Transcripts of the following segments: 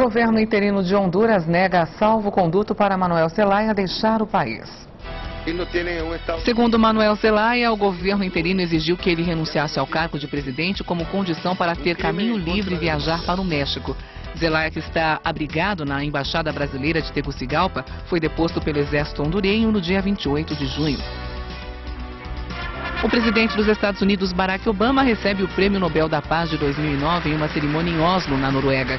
O governo interino de Honduras nega salvo-conduto para Manuel Zelaya deixar o país. Segundo Manuel Zelaya, o governo interino exigiu que ele renunciasse ao cargo de presidente como condição para ter caminho livre e viajar para o México. Zelaya, que está abrigado na Embaixada Brasileira de Tegucigalpa, foi deposto pelo exército hondurenho no dia 28 de junho. O presidente dos Estados Unidos, Barack Obama, recebe o Prêmio Nobel da Paz de 2009 em uma cerimônia em Oslo, na Noruega.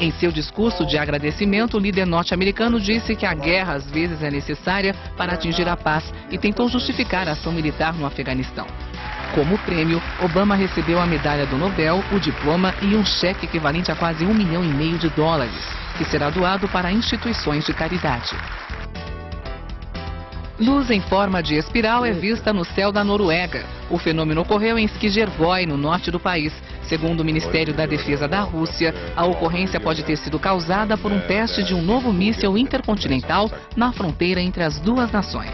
Em seu discurso de agradecimento, o líder norte-americano disse que a guerra às vezes é necessária para atingir a paz e tentou justificar a ação militar no Afeganistão. Como prêmio, Obama recebeu a medalha do Nobel, o diploma e um cheque equivalente a quase $1,5 milhão, que será doado para instituições de caridade. Luz em forma de espiral é vista no céu da Noruega. O fenômeno ocorreu em Skjervoy, no norte do país. Segundo o Ministério da Defesa da Rússia, a ocorrência pode ter sido causada por um teste de um novo míssil intercontinental na fronteira entre as duas nações.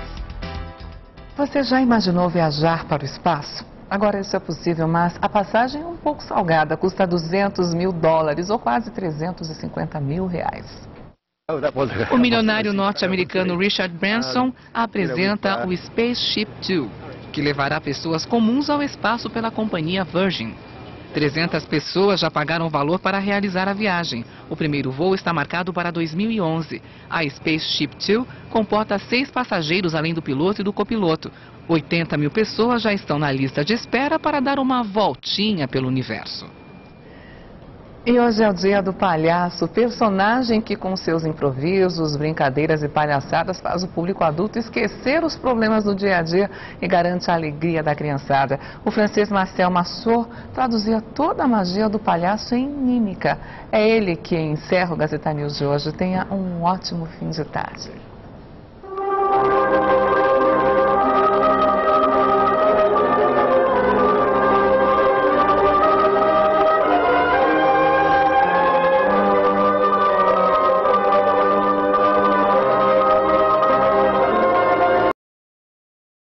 Você já imaginou viajar para o espaço? Agora isso é possível, mas a passagem é um pouco salgada, custa $200 mil ou quase R$350 mil. O milionário norte-americano Richard Branson apresenta o Spaceship Two, que levará pessoas comuns ao espaço pela companhia Virgin. 300 pessoas já pagaram o valor para realizar a viagem. O primeiro voo está marcado para 2011. A Spaceship Two comporta 6 passageiros além do piloto e do copiloto. 80 mil pessoas já estão na lista de espera para dar uma voltinha pelo universo. E hoje é o dia do palhaço, personagem que com seus improvisos, brincadeiras e palhaçadas faz o público adulto esquecer os problemas do dia a dia e garante a alegria da criançada. O francês Marcel Marceau traduzia toda a magia do palhaço em mímica. É ele que encerra o Gazeta News de hoje. Tenha um ótimo fim de tarde.